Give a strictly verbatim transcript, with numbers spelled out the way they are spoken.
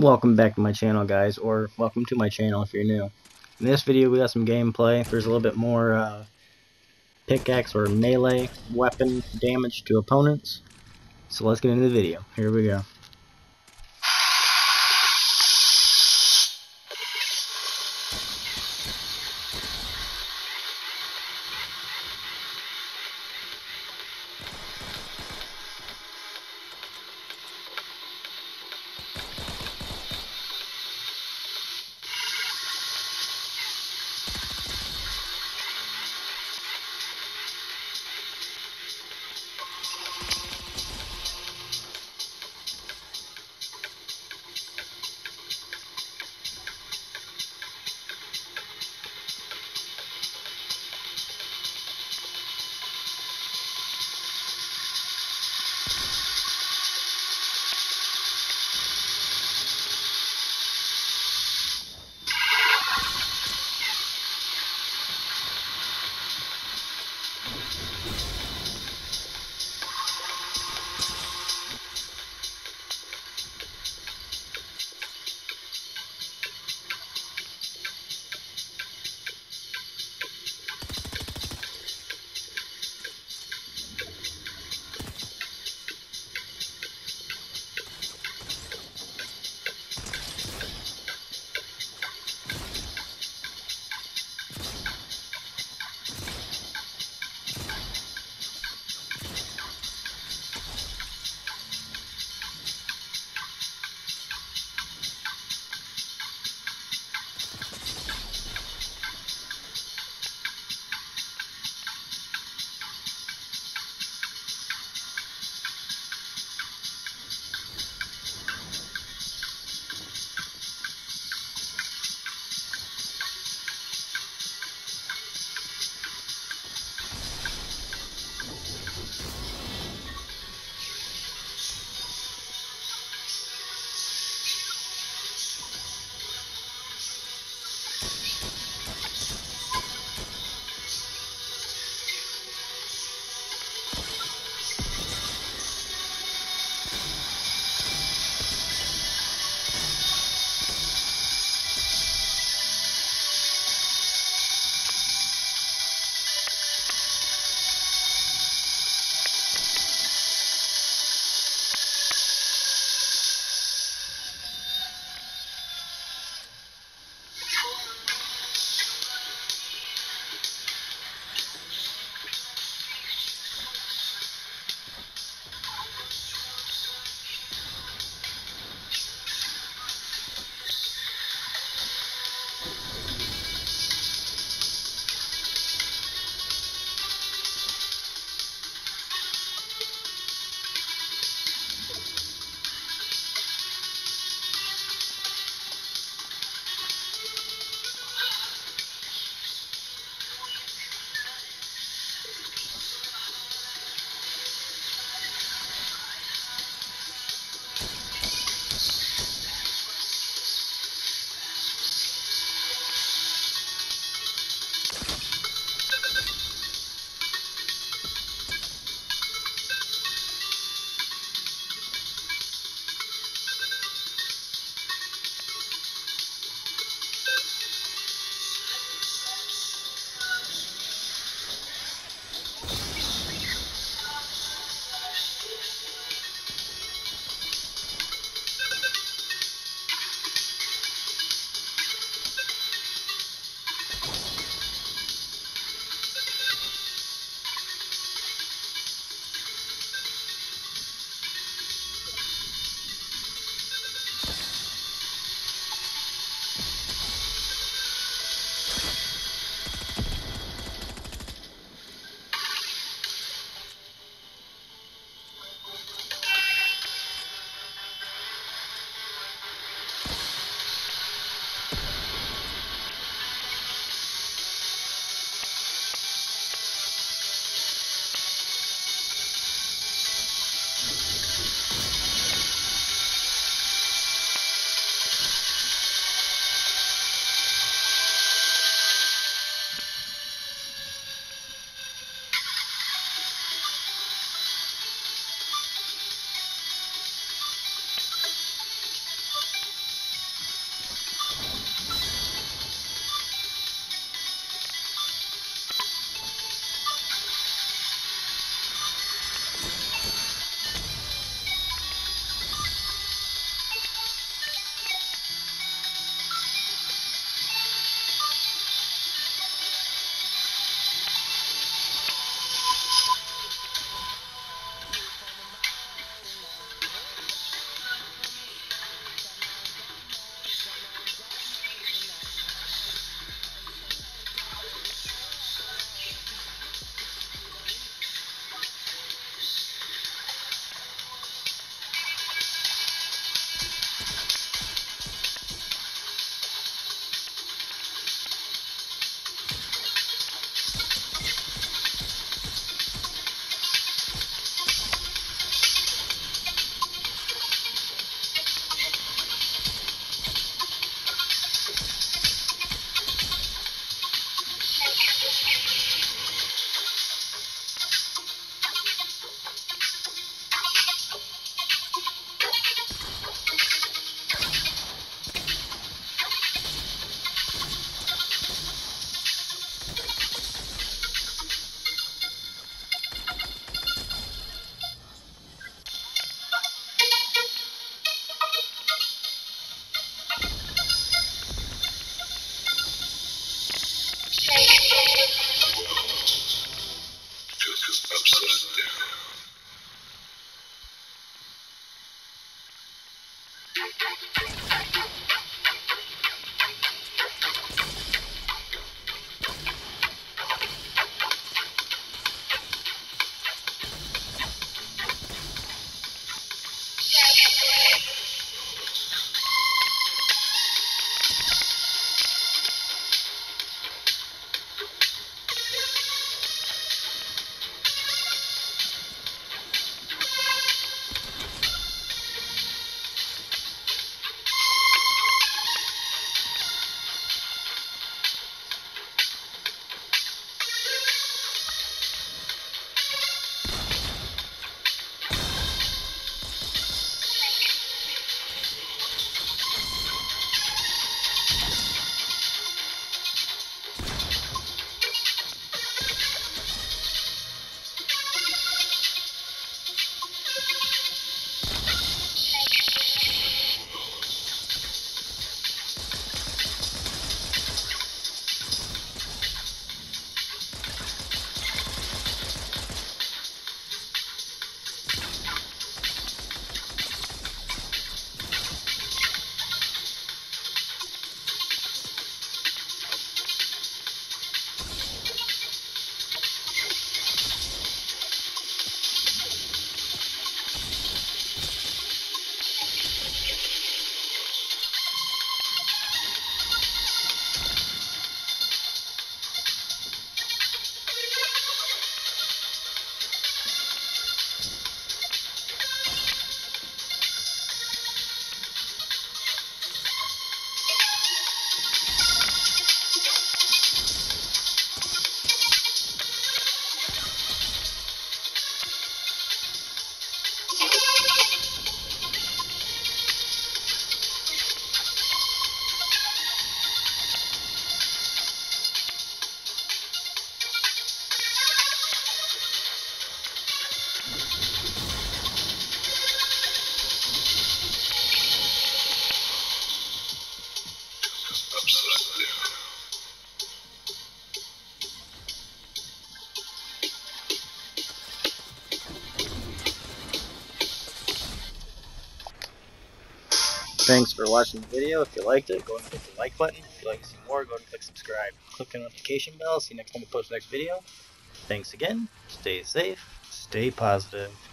Welcome back to my channel, guys, or welcome to my channel if you're new. In this video we got some gameplay. There's a little bit more uh, pickaxe or melee weapon damage to opponents, so let's get into the video. Here we go. Thanks for watching the video. If you liked it, go ahead and click the like button. If you'd like to see more, go ahead and click subscribe. Click the notification bell. See you next time we post the next video. Thanks again. Stay safe. Stay positive.